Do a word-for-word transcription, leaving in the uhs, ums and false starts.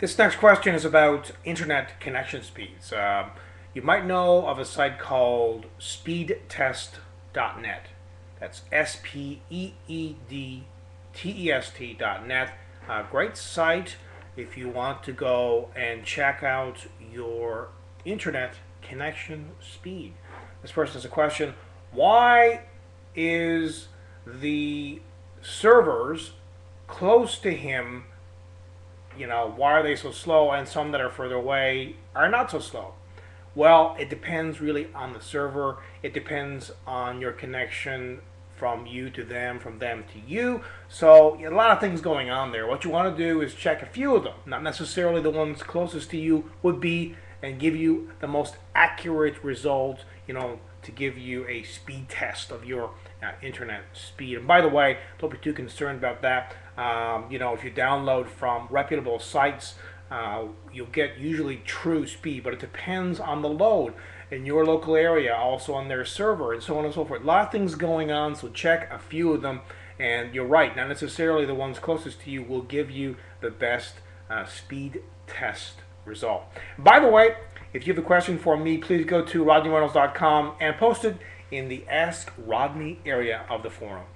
This next question is about internet connection speeds. Um, you might know of a site called speed test dot net. That's S P E E D T E S T dot net. A great site if you want to go and check out your internet connection speed. This person has a question: why is the servers close to him, you know, why are they so slow, and some that are further away are not so slow? Well, it depends really on the server. It depends on your connection from you to them, from them to you. So a lot of things going on there. What you want to do is check a few of them, not necessarily the ones closest to you would be, and give you the most accurate result, you know, to give you a speed test of your uh, internet speed. And by the way, don't be too concerned about that. Um, you know, if you download from reputable sites, uh, you'll get usually true speed, but it depends on the load in your local area, also on their server, and so on and so forth. A lot of things going on, so check a few of them. And you're right, not necessarily the ones closest to you will give you the best uh, speed test result. By the way, if you have a question for me, please go to Rodney Reynolds dot com and post it in the Ask Rodney area of the forum.